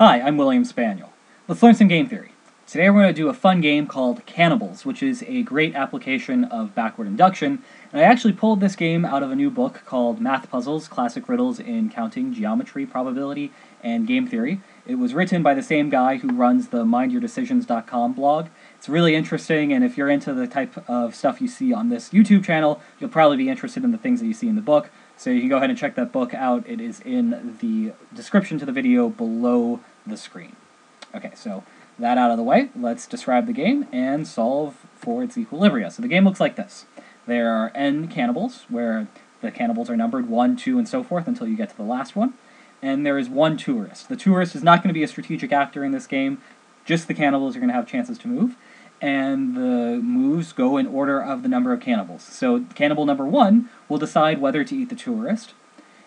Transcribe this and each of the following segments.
Hi, I'm William Spaniel. Let's learn some game theory. Today we're going to do a fun game called Cannibals, which is a great application of backward induction, and I actually pulled this game out of a new book called Math Puzzles, Classic Riddles in Counting, Geometry, Probability, and Game Theory. It was written by the same guy who runs the MindYourDecisions.com blog. It's really interesting, and if you're into the type of stuff you see on this YouTube channel, you'll probably be interested in the things that you see in the book. So you can go ahead and check that book out. It is in the description to the video below the screen. Okay, so that out of the way, let's describe the game and solve for its equilibria. So the game looks like this. There are n cannibals, where the cannibals are numbered 1, 2, and so forth until you get to the last one. And there is one tourist. The tourist is not going to be a strategic actor in this game. Just the cannibals are going to have chances to move. And the moves go in order of the number of cannibals. So cannibal number 1 will decide whether to eat the tourist,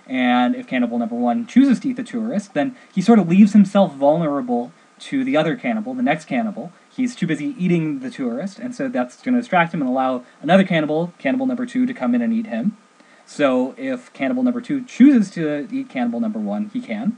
and if cannibal number 1 chooses to eat the tourist, then he sort of leaves himself vulnerable to the other cannibal, the next cannibal. He's too busy eating the tourist, and so that's going to distract him and allow another cannibal, cannibal number 2, to come in and eat him. So if cannibal number 2 chooses to eat cannibal number 1, he can.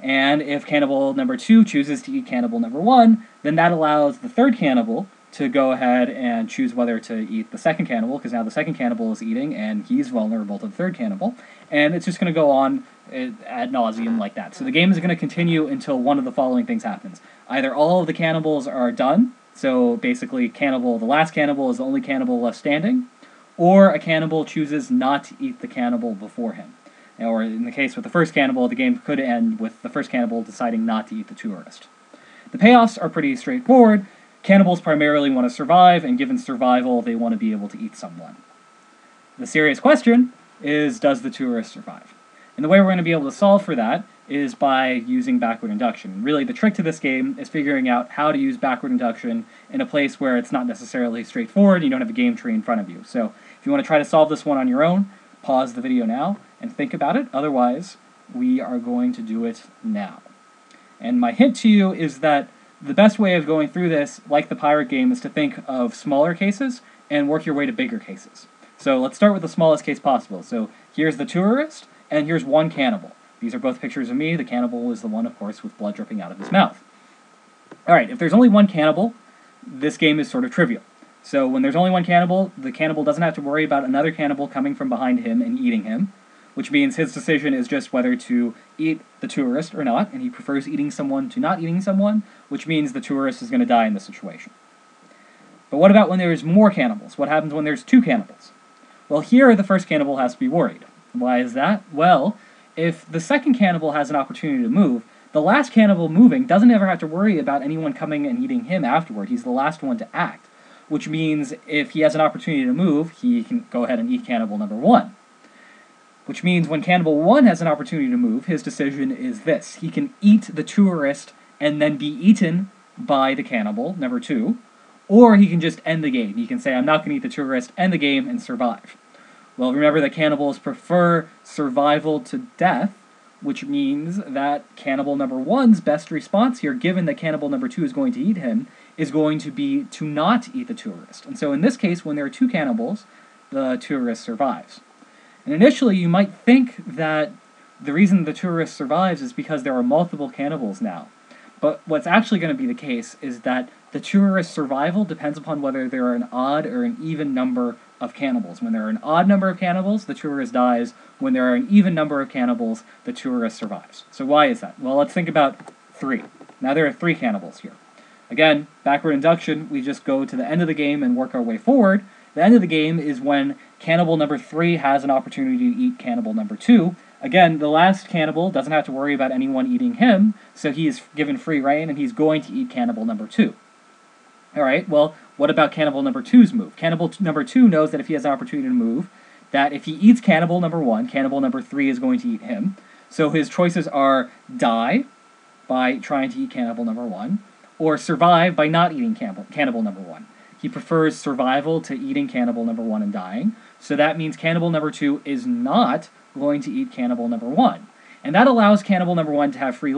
And if cannibal number 2 chooses to eat cannibal number 1, then that allows the third cannibal to go ahead and choose whether to eat the second cannibal, because now the second cannibal is eating, and he's vulnerable to the third cannibal. And it's just going to go on ad nauseum like that. So the game is going to continue until one of the following things happens. Either all of the cannibals are done, so basically the last cannibal is the only cannibal left standing, or a cannibal chooses not to eat the cannibal before him. Or in the case with the first cannibal, the game could end with the first cannibal deciding not to eat the tourist. The payoffs are pretty straightforward. Cannibals primarily want to survive, and given survival, they want to be able to eat someone. The serious question is, does the tourist survive? And the way we're going to be able to solve for that is by using backward induction. Really, the trick to this game is figuring out how to use backward induction in a place where it's not necessarily straightforward, you don't have a game tree in front of you. So if you want to try to solve this one on your own, pause the video now and think about it. Otherwise, we are going to do it now. And my hint to you is that the best way of going through this, like the pirate game, is to think of smaller cases and work your way to bigger cases. So let's start with the smallest case possible. So here's the tourist, and here's one cannibal. These are both pictures of me. The cannibal is the one, of course, with blood dripping out of his mouth. All right, if there's only one cannibal, this game is sort of trivial. So when there's only one cannibal, the cannibal doesn't have to worry about another cannibal coming from behind him and eating him, which means his decision is just whether to eat the tourist or not, and he prefers eating someone to not eating someone, which means the tourist is going to die in this situation. But what about when there's more cannibals? What happens when there's two cannibals? Well, here the first cannibal has to be worried. Why is that? Well, if the second cannibal has an opportunity to move, the last cannibal moving doesn't ever have to worry about anyone coming and eating him afterward. He's the last one to act, which means if he has an opportunity to move, he can go ahead and eat cannibal number 1. Which means when Cannibal 1 has an opportunity to move, his decision is this. He can eat the tourist and then be eaten by the Cannibal, number 2, or he can just end the game. He can say, I'm not going to eat the tourist, end the game, and survive. Well, remember that cannibals prefer survival to death, which means that Cannibal number 1's best response here, given that Cannibal number 2 is going to eat him, is going to be to not eat the tourist. And so in this case, when there are two cannibals, the tourist survives. And initially, you might think that the reason the tourist survives is because there are multiple cannibals now. But what's actually going to be the case is that the tourist's survival depends upon whether there are an odd or an even number of cannibals. When there are an odd number of cannibals, the tourist dies. When there are an even number of cannibals, the tourist survives. So why is that? Well, let's think about 3. Now there are 3 cannibals here. Again, backward induction, we just go to the end of the game and work our way forward. The end of the game is when Cannibal number 3 has an opportunity to eat Cannibal number 2. Again, the last cannibal doesn't have to worry about anyone eating him, so he is given free rein, and he's going to eat Cannibal number 2. All right, well, what about Cannibal number 2's move? Cannibal number 2 knows that if he has an opportunity to move, that if he eats Cannibal number 1, Cannibal number 3 is going to eat him. So his choices are die by trying to eat Cannibal number 1, or survive by not eating Cannibal number 1. He prefers survival to eating Cannibal number 1 and dying. So that means Cannibal number 2 is not going to eat Cannibal number 1. And that allows Cannibal number 1 to have free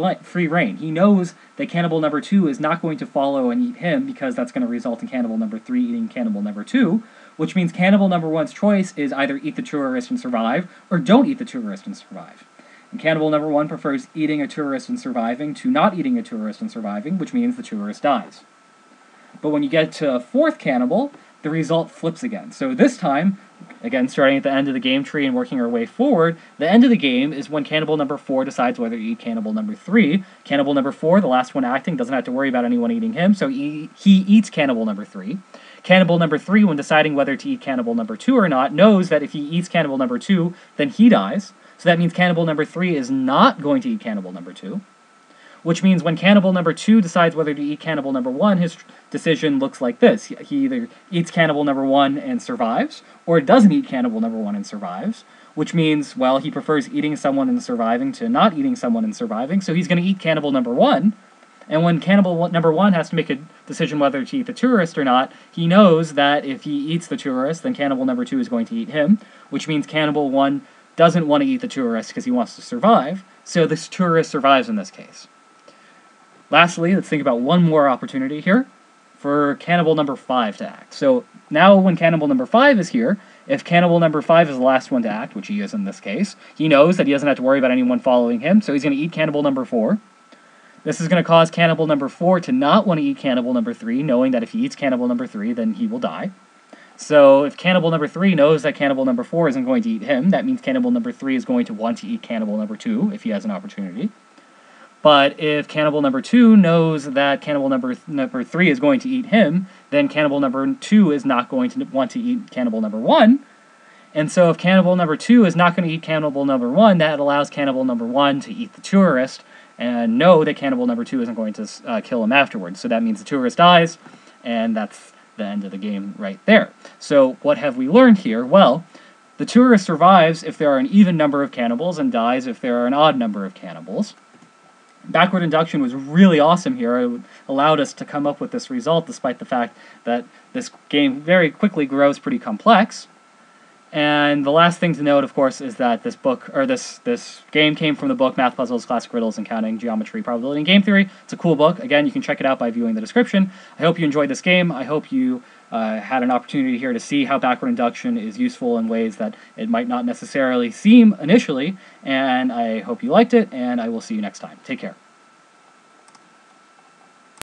rein. He knows that Cannibal number 2 is not going to follow and eat him because that's going to result in Cannibal number 3 eating Cannibal number 2, which means Cannibal number 1's choice is either eat the tourist and survive or don't eat the tourist and survive. And cannibal number one prefers eating a tourist and surviving to not eating a tourist and surviving, which means the tourist dies. But when you get to fourth cannibal, the result flips again. So this time, again starting at the end of the game tree and working our way forward, the end of the game is when cannibal number four decides whether to eat cannibal number three. Cannibal number four, the last one acting, doesn't have to worry about anyone eating him, so he eats cannibal number three. Cannibal number three, when deciding whether to eat cannibal number two or not, knows that if he eats cannibal number two, then he dies. So that means cannibal number three is not going to eat cannibal number two, which means when cannibal number two decides whether to eat cannibal number one, his decision looks like this. He either eats cannibal number one and survives, or doesn't eat cannibal number one and survives, which means, well, he prefers eating someone and surviving to not eating someone and surviving, so he's going to eat cannibal number one. And when cannibal number one has to make a decision whether to eat the tourist or not, he knows that if he eats the tourist, then cannibal number two is going to eat him, which means cannibal one doesn't want to eat the tourist because he wants to survive, so this tourist survives in this case. Lastly, let's think about one more opportunity here for cannibal number five to act. So now when cannibal number five is here, if cannibal number five is the last one to act, which he is in this case, he knows that he doesn't have to worry about anyone following him, so he's going to eat cannibal number four. This is going to cause cannibal number four to not want to eat cannibal number three, knowing that if he eats cannibal number three, then he will die. So if cannibal number three knows that cannibal number four isn't going to eat him, that means cannibal number three is going to want to eat cannibal number two if he has an opportunity. But if cannibal number two knows that cannibal number three is going to eat him, then cannibal number two is not going to want to eat cannibal number one. And so if cannibal number two is not going to eat cannibal number one, that allows cannibal number one to eat the tourist, and know that cannibal number two isn't going to kill him afterwards. So that means the tourist dies, and that's the end of the game right there. So what have we learned here? Well, the tourist survives if there are an even number of cannibals and dies if there are an odd number of cannibals. Backward induction was really awesome here. It allowed us to come up with this result despite the fact that this game very quickly grows pretty complex. And the last thing to note, of course, is that this book, or this game came from the book Math Puzzles, Classic Riddles, and Counting, Geometry, Probability, and Game Theory. It's a cool book. Again, you can check it out by viewing the description. I hope you enjoyed this game. I hope you had an opportunity here to see how backward induction is useful in ways that it might not necessarily seem initially. And I hope you liked it, and I will see you next time. Take care.